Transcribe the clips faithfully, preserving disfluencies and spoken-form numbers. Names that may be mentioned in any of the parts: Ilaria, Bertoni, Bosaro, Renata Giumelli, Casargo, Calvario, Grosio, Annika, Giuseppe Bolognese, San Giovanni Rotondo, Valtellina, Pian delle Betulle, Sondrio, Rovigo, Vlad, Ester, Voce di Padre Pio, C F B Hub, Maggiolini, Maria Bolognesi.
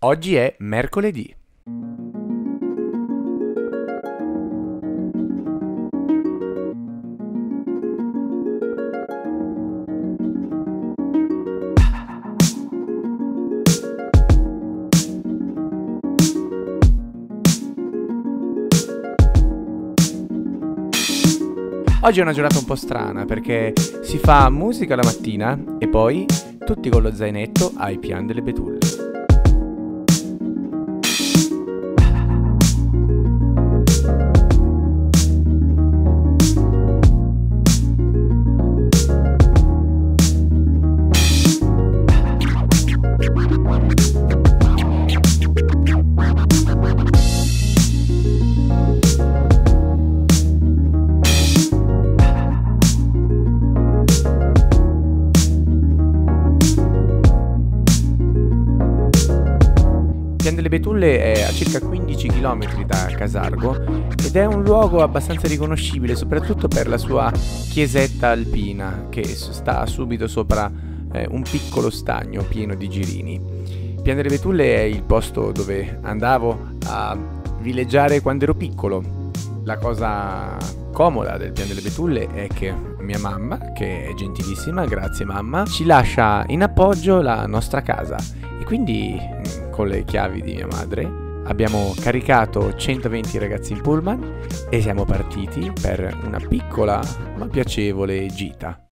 Oggi è mercoledì. Oggi è una giornata un po' strana perché si fa musica la mattina e poi tutti con lo zainetto ai Pian delle Betulle. Pian delle Betulle è a circa quindici chilometri da Casargo ed è un luogo abbastanza riconoscibile soprattutto per la sua chiesetta alpina che sta subito sopra eh, un piccolo stagno pieno di girini. Pian delle Betulle è il posto dove andavo a villeggiare quando ero piccolo. La cosa comoda del Pian delle Betulle è che mia mamma, che è gentilissima, grazie mamma, ci lascia in appoggio la nostra casa e quindi con le chiavi di mia madre abbiamo caricato centoventi ragazzi in pullman e siamo partiti per una piccola ma piacevole gita.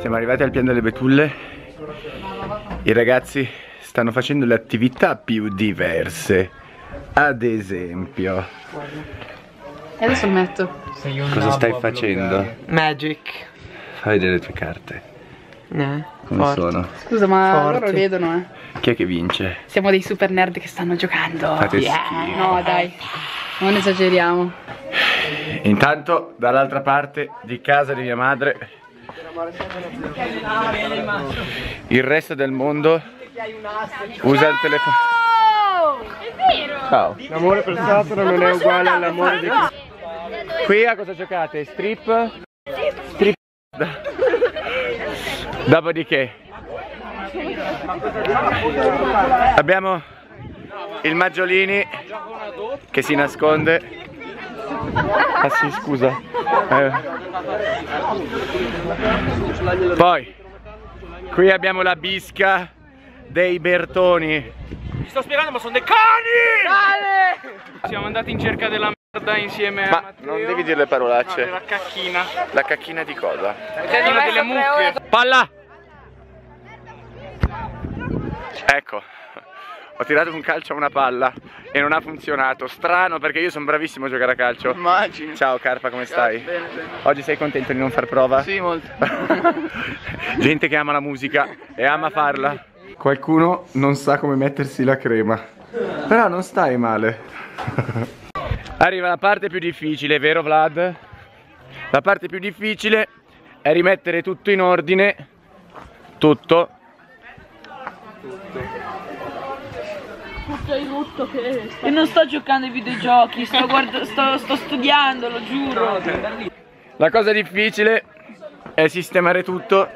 Siamo arrivati al Pian delle Betulle, i ragazzi stanno facendo le attività più diverse, ad esempio... E adesso metto. Cosa stai facendo? Magic. Fai vedere le tue carte. Eh, Come forti. sono? Scusa, ma forti. loro vedono, eh. Chi è che vince? Siamo dei super nerd che stanno giocando. Fate yeah. schifo. No, dai, non esageriamo. Intanto, dall'altra parte di casa di mia madre... Il resto del mondo usa il telefono. Ciao! L'amore per Satana non è uguale all'amore di chi. Qui a cosa giocate? Strip? Strip. Dopodiché abbiamo il Maggiolini che si nasconde. Ah sì, scusa. Eh. Poi qui abbiamo la bisca dei Bertoni. Mi sto spiegando, ma sono dei cani! Vale! Siamo andati in cerca della merda insieme ma a Matteo. Non devi dire le parolacce. No, la cacchina. La cacchina di cosa? La cacchina delle mucche. Palla! Ecco, ho tirato un calcio a una palla e non ha funzionato. Strano perché io sono bravissimo a giocare a calcio. Immagino. Ciao Carpa, come stai? Bene, bene. Oggi sei contento di non far prova? Sì, molto. Gente che ama la musica e ama farla. Qualcuno non sa come mettersi la crema. Però non stai male. Arriva la parte più difficile, vero Vlad? La parte più difficile è rimettere tutto in ordine. Tutto. Tutto. Che io non sto giocando ai videogiochi, sto, guarda, sto, sto studiando, lo giuro. La cosa difficile è sistemare tutto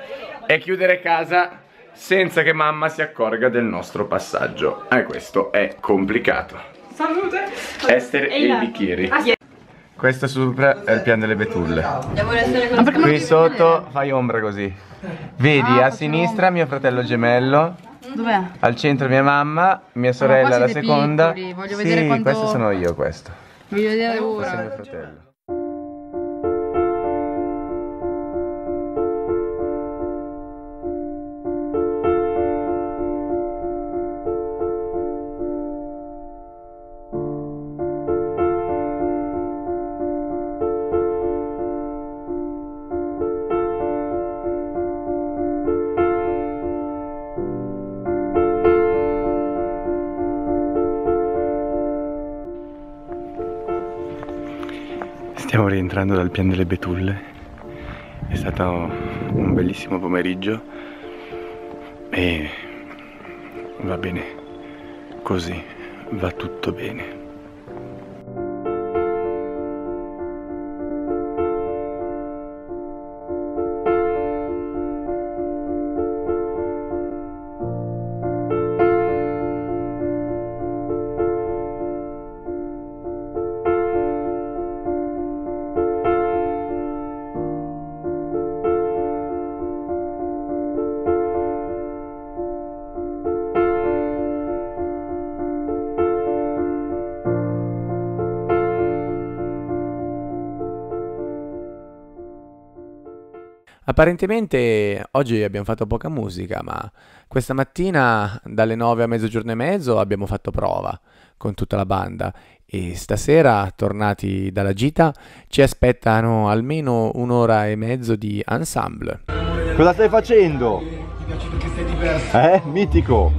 e chiudere casa senza che mamma si accorga del nostro passaggio. E eh, questo è complicato. Salute! Ester e i bicchieri. Questo sopra è il Pian delle Betulle. Qui sotto fai ombra così. Vedi, ah, a sinistra mio fratello gemello. Dov'è? Al centro mia mamma, mia sorella la seconda. Piccoli. Voglio sì, vedere quanto... questo sono io, questo. Voglio vedere ora. Questo è mio fratello. Stiamo rientrando dal Pian delle Betulle È stato un bellissimo pomeriggio e va bene così, va tutto bene. Apparentemente oggi abbiamo fatto poca musica, ma questa mattina dalle nove a mezzogiorno e mezzo abbiamo fatto prova con tutta la banda e stasera, tornati dalla gita, ci aspettano almeno un'ora e mezzo di ensemble. Cosa stai facendo? Eh? Mitico!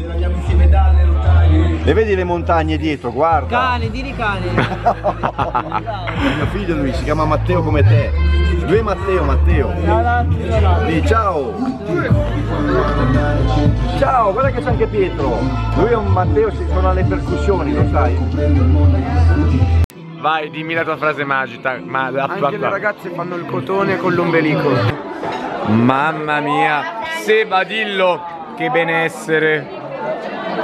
Le vedi le montagne dietro, guarda! Cane, dili cane! Mio figlio lui si chiama Matteo come te! Lui è Matteo, Matteo. Sì, ciao. Ciao, guarda che c'è anche Pietro. Lui è un Matteo, si sono alle percussioni, lo sai. Vai, dimmi la tua frase magica. Ma anche le ragazze fanno il cotone con l'ombelico. Mamma mia, Seba, dillo, che benessere.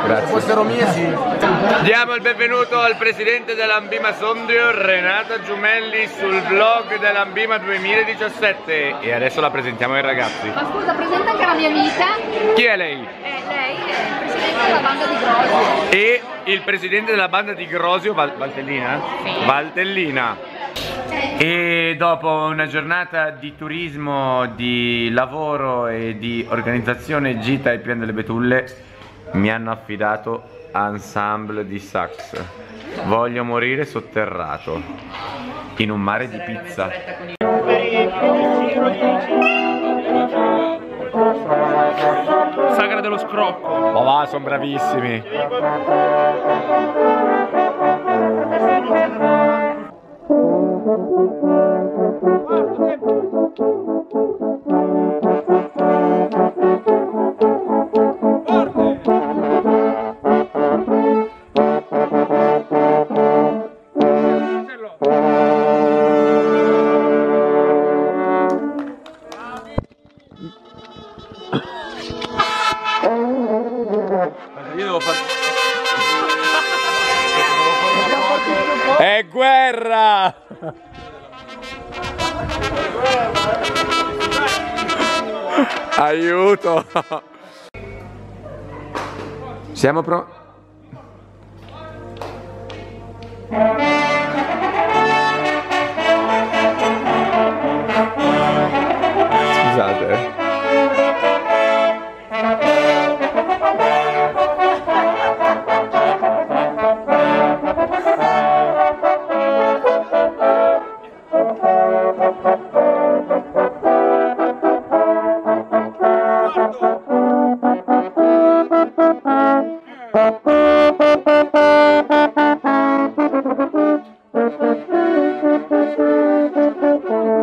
Grazie. Se fossero mie, sì. Diamo il benvenuto al presidente dell'Ambima Sondrio, Renata Giumelli, sul vlog dell'Ambima duemiladiciassette. E adesso la presentiamo ai ragazzi. Ma scusa, presenta anche la mia amica. Chi è lei? Eh, lei è il presidente della banda di Grosio. E il presidente della banda di Grosio, Val Valtellina? Sì. Valtellina. E dopo una giornata di turismo, di lavoro e di organizzazione gita e Pian delle Betulle, mi hanno affidato ensemble di sax. Voglio morire sotterrato in un mare di pizza. Sagra dello scrocco. Ma va, sono bravissimi. È guerra! Aiuto! Siamo pronti? Scusate.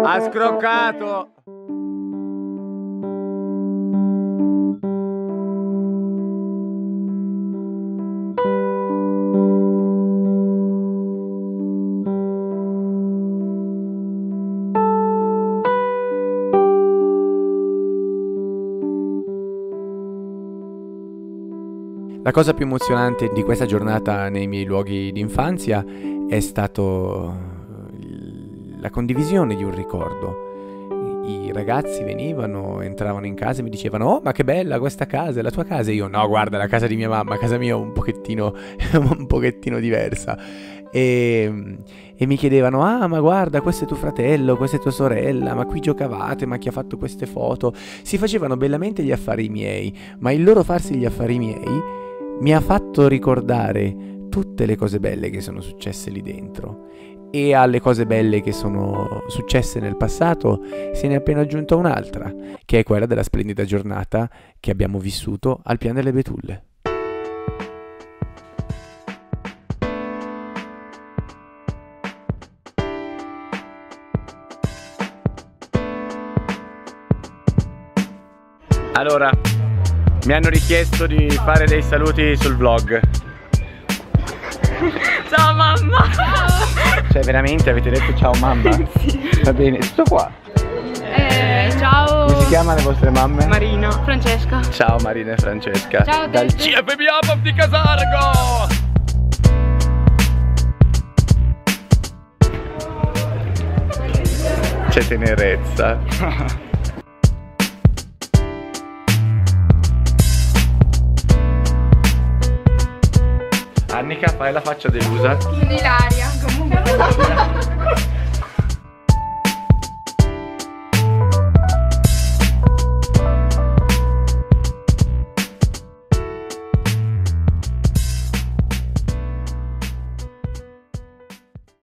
Ha scroccato! La cosa più emozionante di questa giornata nei miei luoghi d'infanzia è stato la condivisione di un ricordo. I ragazzi venivano, entravano in casa e mi dicevano: oh, ma che bella questa casa, è la tua casa? E io: no, guarda, la casa di mia mamma, casa mia è un pochettino, un pochettino diversa. E, e mi chiedevano: ah, ma guarda, questo è tuo fratello, questa è tua sorella, ma qui giocavate, ma chi ha fatto queste foto? Si facevano bellamente gli affari miei, ma il loro farsi gli affari miei mi ha fatto ricordare tutte le cose belle che sono successe lì dentro. E alle cose belle che sono successe nel passato se ne è appena aggiunta un'altra, che è quella della splendida giornata che abbiamo vissuto al Pian delle Betulle. Allora, mi hanno richiesto di fare dei saluti sul vlog. Ciao mamma. Cioè veramente avete detto ciao mamma? Sì. Va bene, tutto qua. Eh, ciao. Come si chiamano le vostre mamme? Marina, Francesca. Ciao Marina e Francesca. Ciao dal C F B Hub di Casargo. C'è tenerezza. Annika, fai la faccia delusa. Ilaria.